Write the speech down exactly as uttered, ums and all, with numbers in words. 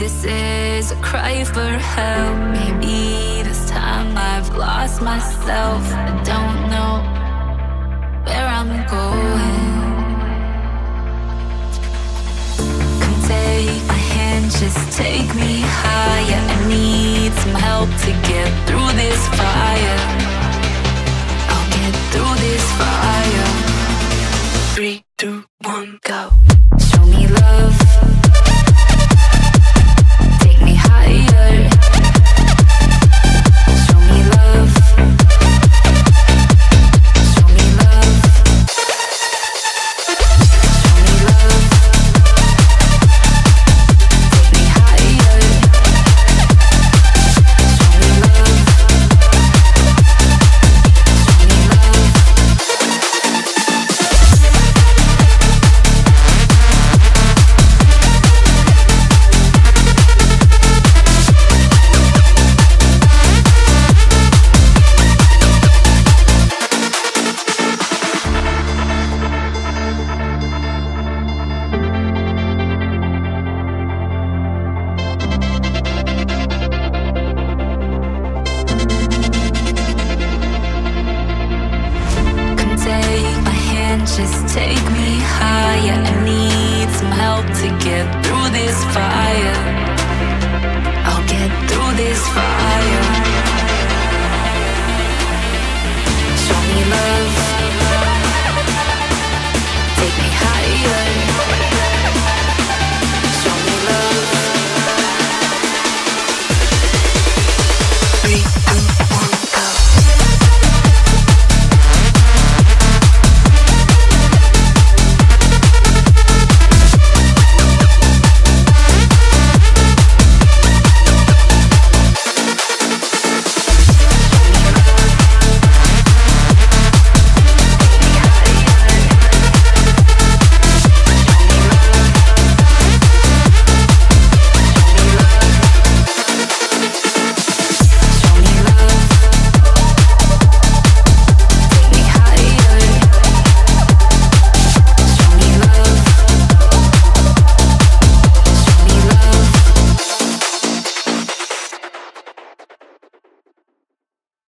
this is a cry for help. Maybe this time I've lost myself. I don't know where I'm going. Come take my hand, just take me higher. I need some help to get through this fire. I'll get through this fire. Three, two, one, go. Show me love. Just take me higher. I need some help to get through this fire. I'll get through this fire.